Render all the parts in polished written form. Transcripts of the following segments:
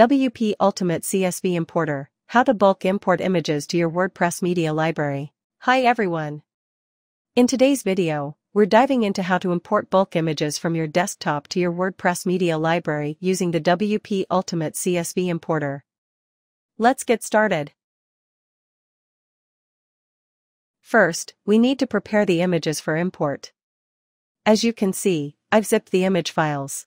WP Ultimate CSV Importer, how to bulk import images to your WordPress media library. Hi everyone! In today's video, we're diving into how to import bulk images from your desktop to your WordPress media library using the WP Ultimate CSV Importer. Let's get started. First, we need to prepare the images for import. As you can see, I've zipped the image files.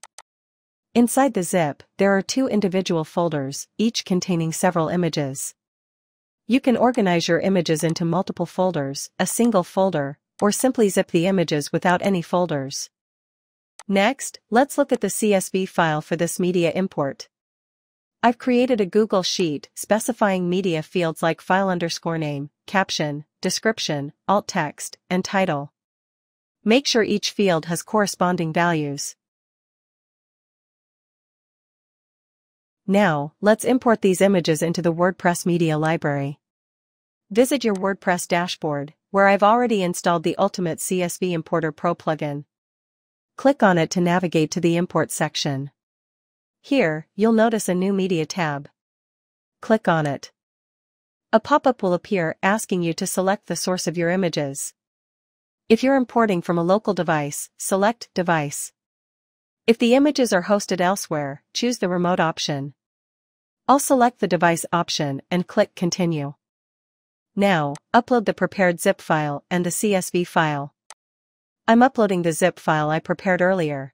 Inside the zip, there are two individual folders, each containing several images. You can organize your images into multiple folders, a single folder, or simply zip the images without any folders. Next, let's look at the CSV file for this media import. I've created a Google Sheet specifying media fields like file_name, caption, description, alt text, and title. Make sure each field has corresponding values. Now, let's import these images into the WordPress media library. Visit your WordPress dashboard, where I've already installed the Ultimate CSV Importer Pro plugin. Click on it to navigate to the Import section. Here, you'll notice a new media tab. Click on it. A pop-up will appear asking you to select the source of your images. If you're importing from a local device, select Device. If the images are hosted elsewhere, choose the remote option. I'll select the device option and click Continue. Now, upload the prepared zip file and the CSV file. I'm uploading the zip file I prepared earlier.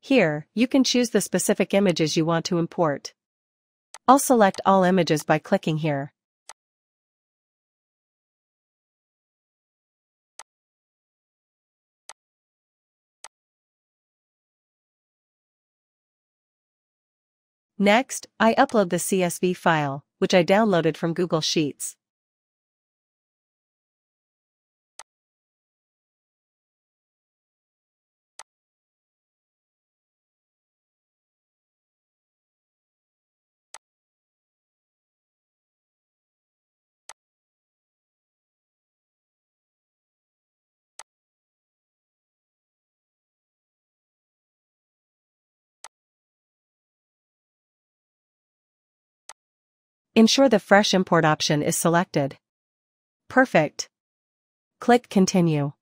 Here, you can choose the specific images you want to import. I'll select all images by clicking here. Next, I upload the CSV file, which I downloaded from Google Sheets. Ensure the Fresh Import option is selected. Perfect. Click Continue.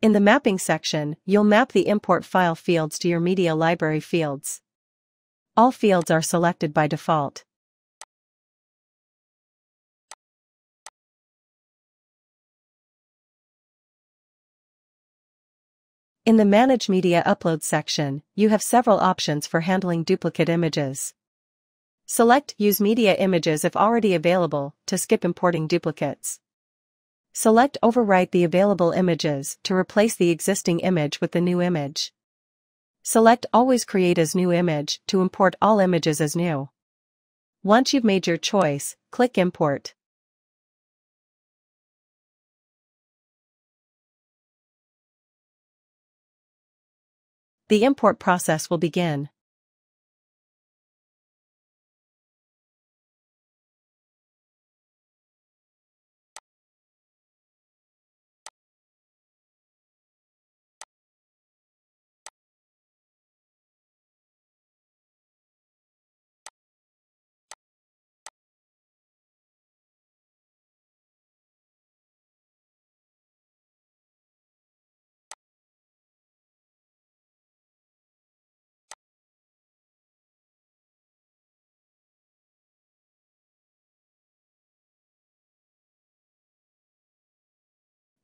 In the Mapping section, you'll map the import file fields to your media library fields. All fields are selected by default. In the Manage Media Upload section, you have several options for handling duplicate images. Select Use Media Images if already available to skip importing duplicates. Select Overwrite the available images to replace the existing image with the new image. Select Always Create as New Image to import all images as new. Once you've made your choice, click Import. The import process will begin.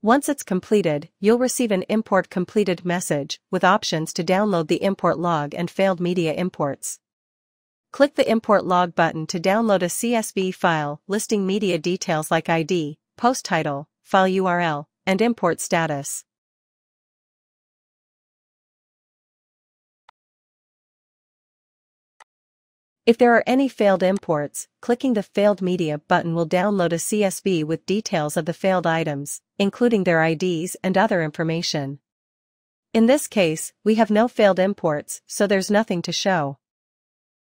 Once it's completed, you'll receive an Import Completed message with options to download the import log and failed media imports. Click the Import Log button to download a CSV file listing media details like ID, post title, file URL, and import status. If there are any failed imports, clicking the Failed Media button will download a CSV with details of the failed items, including their IDs and other information. In this case, we have no failed imports, so there's nothing to show.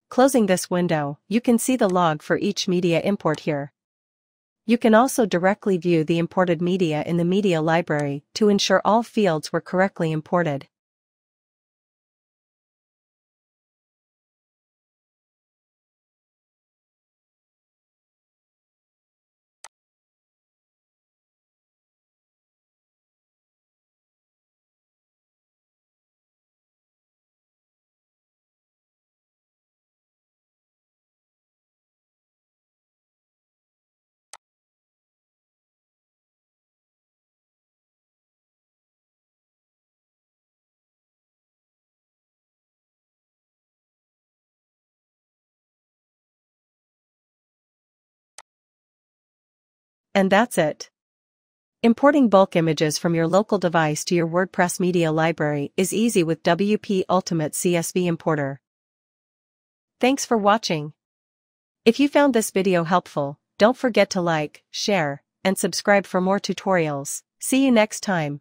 Closing this window, you can see the log for each media import here. You can also directly view the imported media in the media library to ensure all fields were correctly imported. And that's it. Importing bulk images from your local device to your WordPress media library is easy with WP Ultimate CSV Importer. Thanks for watching. If you found this video helpful, don't forget to like, share, and subscribe for more tutorials. See you next time.